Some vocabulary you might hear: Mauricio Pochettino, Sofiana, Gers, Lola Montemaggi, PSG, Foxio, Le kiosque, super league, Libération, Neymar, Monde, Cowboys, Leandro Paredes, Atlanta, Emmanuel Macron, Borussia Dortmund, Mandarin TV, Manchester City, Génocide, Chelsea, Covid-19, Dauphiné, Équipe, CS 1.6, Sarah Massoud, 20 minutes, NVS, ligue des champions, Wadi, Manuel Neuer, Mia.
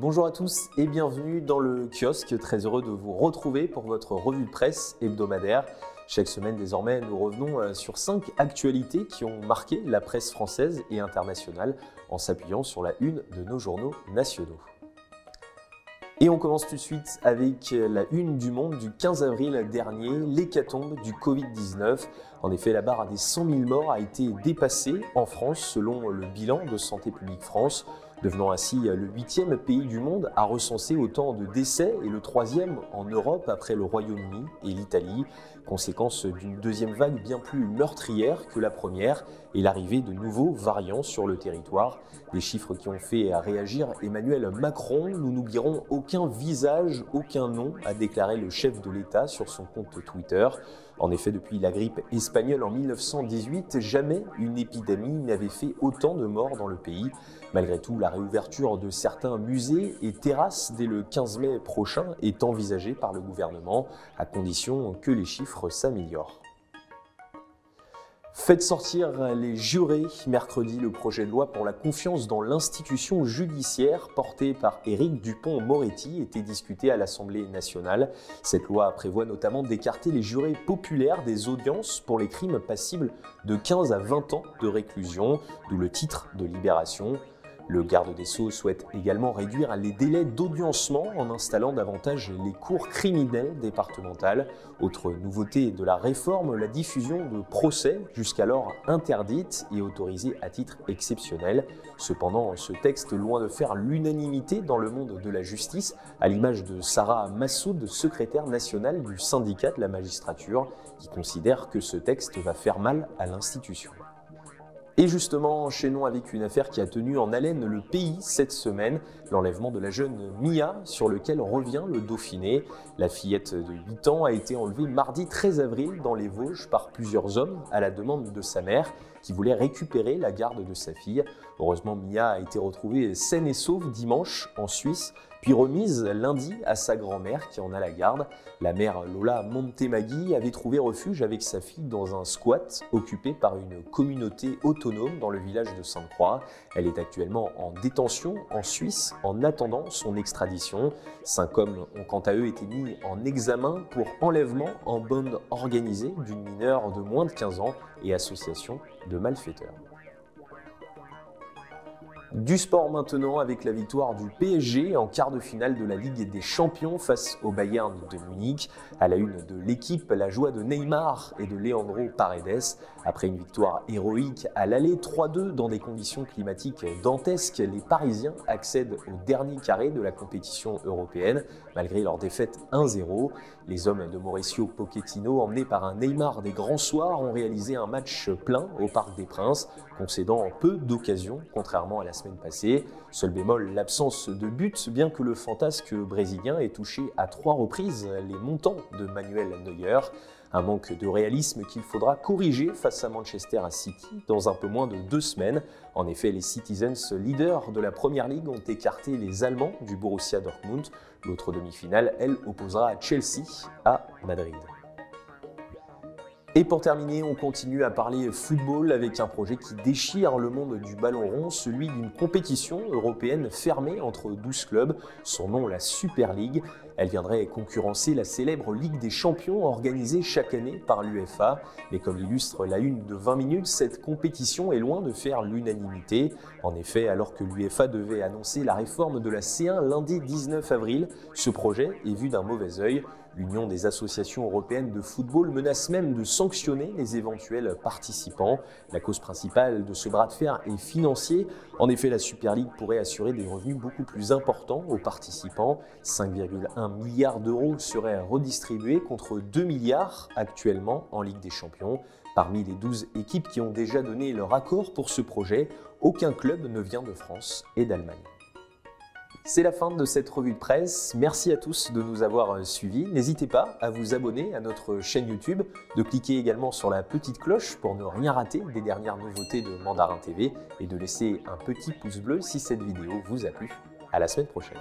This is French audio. Bonjour à tous et bienvenue dans le kiosque. Très heureux de vous retrouver pour votre revue de presse hebdomadaire. Chaque semaine désormais, nous revenons sur 5 actualités qui ont marqué la presse française et internationale en s'appuyant sur la une de nos journaux nationaux. Et on commence tout de suite avec la une du Monde du 15 avril dernier, l'hécatombe du Covid-19. En effet, la barre des 100 000 morts a été dépassée en France selon le bilan de Santé publique France, devenant ainsi le 8e pays du monde à recenser autant de décès et le 3e en Europe après le Royaume-Uni et l'Italie, conséquence d'une deuxième vague bien plus meurtrière que la première et l'arrivée de nouveaux variants sur le territoire. Des chiffres qui ont fait réagir Emmanuel Macron. Nous n'oublierons aucun visage, aucun nom, a déclaré le chef de l'État sur son compte Twitter. En effet, depuis la grippe espagnole en 1918, jamais une épidémie n'avait fait autant de morts dans le pays. Malgré tout, la réouverture de certains musées et terrasses dès le 15 mai prochain est envisagée par le gouvernement, à condition que les chiffres s'améliorent. Faites sortir les jurés. Mercredi, le projet de loi pour la confiance dans l'institution judiciaire porté par Éric Dupont-Moretti était discuté à l'Assemblée nationale. Cette loi prévoit notamment d'écarter les jurés populaires des audiences pour les crimes passibles de 15 à 20 ans de réclusion, d'où le titre de Libération. Le garde des Sceaux souhaite également réduire les délais d'audiencement en installant davantage les cours criminelles départementales. Autre nouveauté de la réforme, la diffusion de procès, jusqu'alors interdite et autorisée à titre exceptionnel. Cependant, ce texte, loin de faire l'unanimité dans le monde de la justice, à l'image de Sarah Massoud, secrétaire nationale du syndicat de la magistrature, qui considère que ce texte va faire mal à l'institution. Et justement, enchaînons avec une affaire qui a tenu en haleine le pays cette semaine, l'enlèvement de la jeune Mia, sur lequel revient le Dauphiné. La fillette de 8 ans a été enlevée mardi 13 avril dans les Vosges par plusieurs hommes à la demande de sa mère, qui voulait récupérer la garde de sa fille. Heureusement, Mia a été retrouvée saine et sauve dimanche en Suisse, puis remise lundi à sa grand-mère qui en a la garde. La mère Lola Montemaggi avait trouvé refuge avec sa fille dans un squat occupé par une communauté autonome dans le village de Sainte-Croix. Elle est actuellement en détention en Suisse en attendant son extradition. 5 hommes ont quant à eux été mis en examen pour enlèvement en bande organisée d'une mineure de moins de 15 ans et association de malfaiteurs. Du sport maintenant avec la victoire du PSG en quart de finale de la Ligue des Champions face au Bayern de Munich. À la une de l'Équipe, la joie de Neymar et de Leandro Paredes. Après une victoire héroïque à l'aller 3-2 dans des conditions climatiques dantesques, les Parisiens accèdent au dernier carré de la compétition européenne malgré leur défaite 1-0. Les hommes de Mauricio Pochettino, emmenés par un Neymar des grands soirs, ont réalisé un match plein au Parc des Princes, concédant peu d'occasions contrairement à la semaine passée. Seul bémol, l'absence de but, bien que le fantasque brésilien ait touché à 3 reprises les montants de Manuel Neuer. Un manque de réalisme qu'il faudra corriger face à Manchester City dans un peu moins de 2 semaines. En effet, les Citizens, leaders de la Première Ligue, ont écarté les Allemands du Borussia Dortmund. L'autre demi-finale, elle, opposera à Chelsea à Madrid. Et pour terminer, on continue à parler football avec un projet qui déchire le monde du ballon rond, celui d'une compétition européenne fermée entre 12 clubs, son nom la Super League. Elle viendrait concurrencer la célèbre Ligue des Champions organisée chaque année par l'UEFA. Mais comme l'illustre la une de 20 minutes, cette compétition est loin de faire l'unanimité. En effet, alors que l'UEFA devait annoncer la réforme de la C1 lundi 19 avril, ce projet est vu d'un mauvais œil. L'Union des associations européennes de football menace même de sanctionner les éventuels participants. La cause principale de ce bras de fer est financier. En effet, la Super League pourrait assurer des revenus beaucoup plus importants aux participants. 5,1 milliards d'euros seraient redistribués contre 2 milliards actuellement en Ligue des Champions. Parmi les 12 équipes qui ont déjà donné leur accord pour ce projet, aucun club ne vient de France et d'Allemagne. C'est la fin de cette revue de presse. Merci à tous de nous avoir suivis. N'hésitez pas à vous abonner à notre chaîne YouTube, de cliquer également sur la petite cloche pour ne rien rater des dernières nouveautés de Mandarin TV et de laisser un petit pouce bleu si cette vidéo vous a plu. À la semaine prochaine.